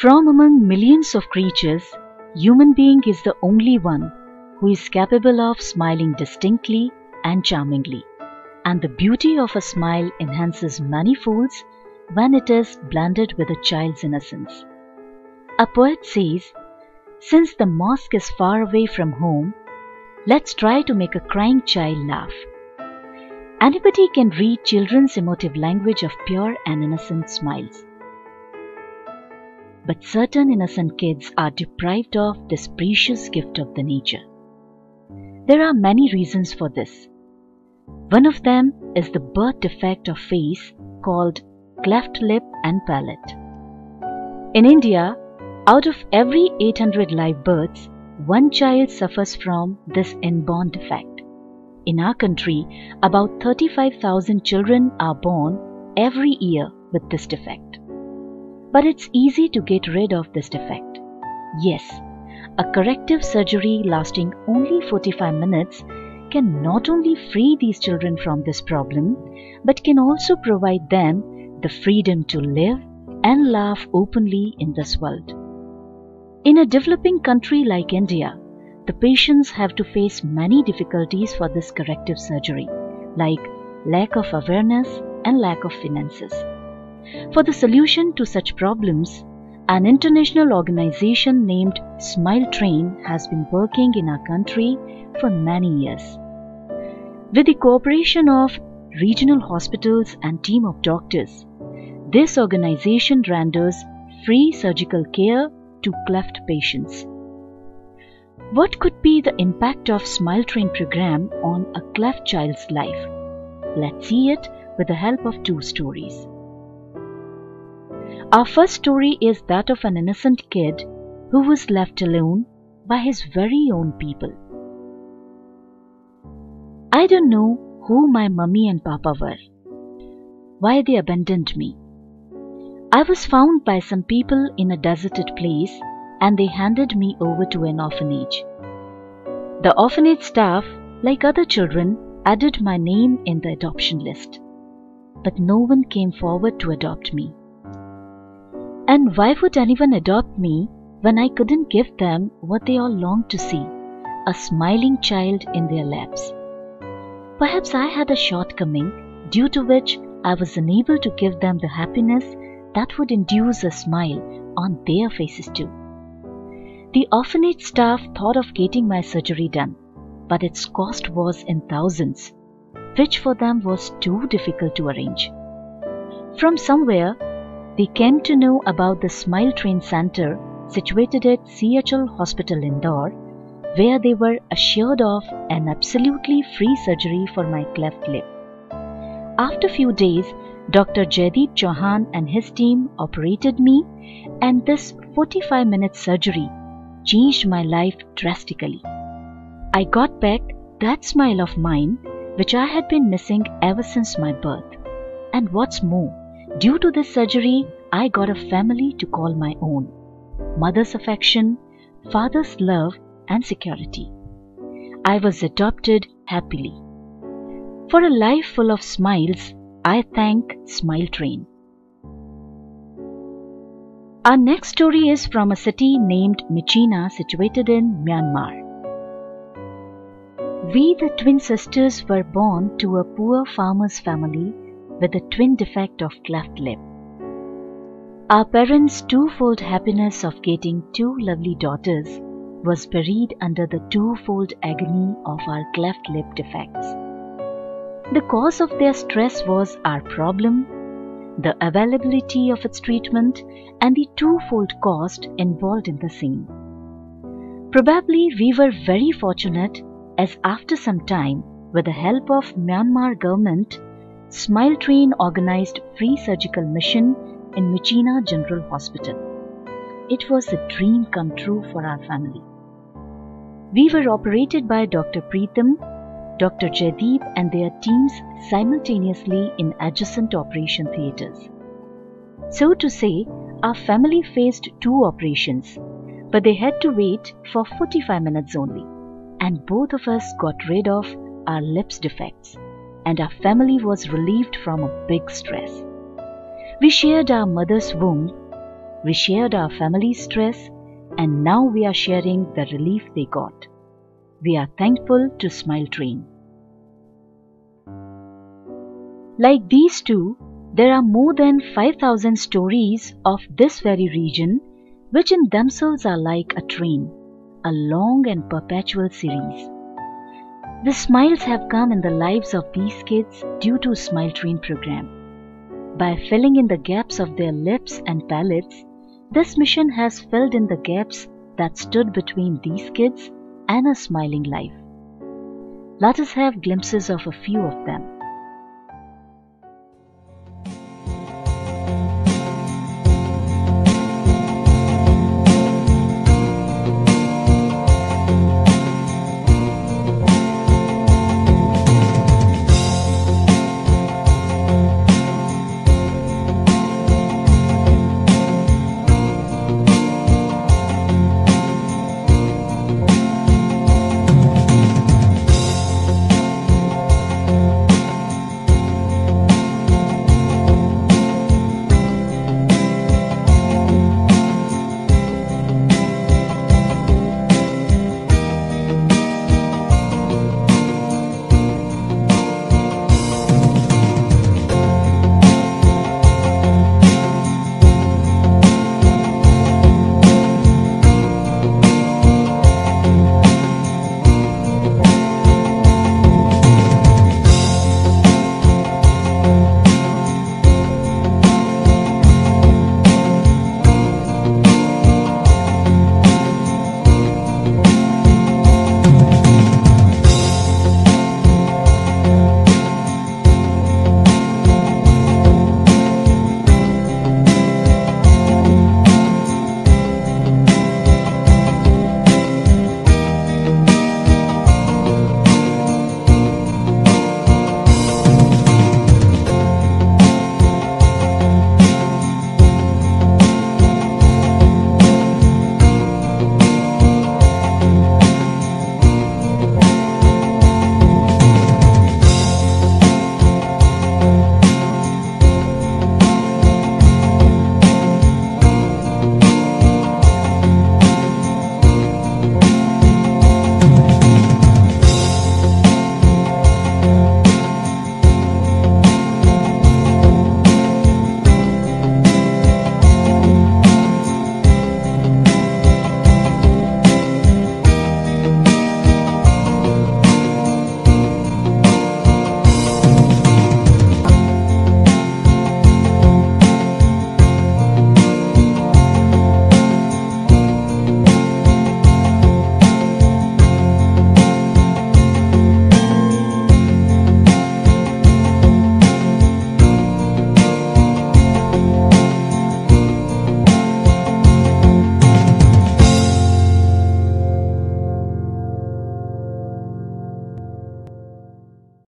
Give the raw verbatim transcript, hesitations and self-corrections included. From among millions of creatures, human being is the only one who is capable of smiling distinctly and charmingly. And the beauty of a smile enhances manifolds when it is blended with a child's innocence. A poet says, "Since the mosque is far away from home, let's try to make a crying child laugh." Anybody can read children's emotive language of pure and innocent smiles. But certain innocent kids are deprived of this precious gift of the nature. There are many reasons for this. One of them is the birth defect of face called cleft lip and palate. In India, out of every eight hundred live births, one child suffers from this inborn defect. In our country, about thirty-five thousand children are born every year with this defect. But it's easy to get rid of this defect. Yes, a corrective surgery lasting only forty-five minutes can not only free these children from this problem, but can also provide them the freedom to live and laugh openly in this world. In a developing country like India, the patients have to face many difficulties for this corrective surgery, like lack of awareness and lack of finances. For the solution to such problems, an international organization named Smile Train has been working in our country for many years. With the cooperation of regional hospitals and team of doctors, this organization renders free surgical care to cleft patients. What could be the impact of Smile Train program on a cleft child's life? Let's see it with the help of two stories. Our first story is that of an innocent kid who was left alone by his very own people. I don't know who my mummy and papa were, why they abandoned me. I was found by some people in a deserted place and they handed me over to an orphanage. The orphanage staff, like other children, added my name in the adoption list. But no one came forward to adopt me. And why would anyone adopt me when I couldn't give them what they all longed to see, a smiling child in their laps? Perhaps I had a shortcoming due to which I was unable to give them the happiness that would induce a smile on their faces too. The orphanage staff thought of getting my surgery done, but its cost was in thousands, which for them was too difficult to arrange. From somewhere, they came to know about the Smile Train Center situated at C H L Hospital, Indore, where they were assured of an absolutely free surgery for my cleft lip. After a few days, Doctor Jaideep Chauhan and his team operated me, and this forty-five minute surgery changed my life drastically. I got back that smile of mine which I had been missing ever since my birth. And what's more, due to this surgery, I got a family to call my own. Mother's affection, father's love and security. I was adopted happily. For a life full of smiles, I thank Smile Train. Our next story is from a city named Myitkyina, situated in Myanmar. We, the twin sisters, were born to a poor farmer's family with a twin defect of cleft lip. Our parents' twofold happiness of getting two lovely daughters was buried under the twofold agony of our cleft lip defects. The cause of their stress was our problem, the availability of its treatment, and the twofold cost involved in the same. Probably we were very fortunate as after some time, with the help of Myanmar government, Smile Train organized free surgical mission in Myitkyina General Hospital. It was a dream come true for our family. We were operated by Doctor Pritam, Doctor Jaideep and their teams simultaneously in adjacent operation theatres. So to say, our family faced two operations, but they had to wait for forty-five minutes only, and both of us got rid of our lips defects. And our family was relieved from a big stress. We shared our mother's womb, We shared our family's stress, and now we are sharing the relief they got. We are thankful to Smile Train. Like these two, there are more than five thousand stories of this very region, which in themselves are like a train, a long and perpetual series. The smiles have come in the lives of these kids due to Smile Train program. By filling in the gaps of their lips and palates, this mission has filled in the gaps that stood between these kids and a smiling life. Let us have glimpses of a few of them.